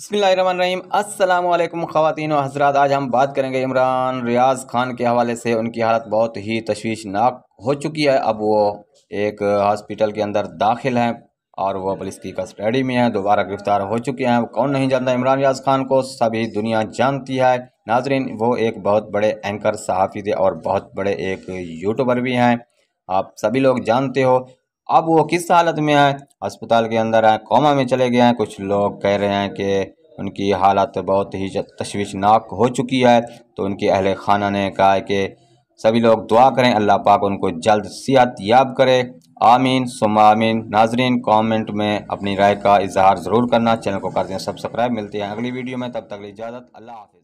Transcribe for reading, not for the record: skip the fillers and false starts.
बिस्मिल्लाहिर्रहमानिर्रहीम अस्सलामुअलैकुम ख़वातीन और हज़रात, आज हम बात करेंगे इमरान रियाज़ ख़ान के हवाले से। उनकी हालत बहुत ही तशवीशनाक हो चुकी है। अब वो एक हॉस्पिटल के अंदर दाखिल हैं और वह पुलिस की कस्टडी में है। दोबारा गिरफ़्तार हो चुके हैं। कौन नहीं जानता इमरान रियाज़ ख़ान को, सभी दुनिया जानती है। नाज़रीन, वो एक बहुत बड़े एंकर, सहाफ़ी थे और बहुत बड़े एक यूट्यूबर भी हैं, आप सभी लोग जानते हो। अब वो किस हालत में है, अस्पताल के अंदर है, कोमा में चले गए हैं। कुछ लोग कह रहे हैं कि उनकी हालत बहुत ही तशवीशनाक हो चुकी है। तो उनके अहले खाना ने कहा है कि सभी लोग दुआ करें, अल्लाह पाक उनको जल्द सेहत याब करे, आमीन सुम्मा आमीन। नाजरीन, कमेंट में अपनी राय का इजहार ज़रूर करना, चैनल को कर दें सब्सक्राइब। मिलते हैं अगली वीडियो में, तब तक इजाज़त, अल्लाह हाफ़िज़।